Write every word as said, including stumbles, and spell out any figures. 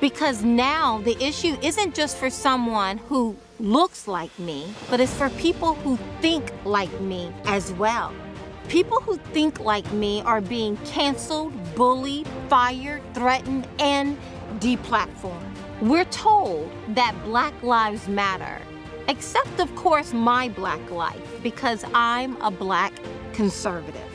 Because now the issue isn't just for someone who looks like me, but it's for people who think like me as well. People who think like me are being canceled, bullied, fired, threatened, and deplatformed. We're told that Black Lives Matter, except of course my black life, because I'm a black conservative.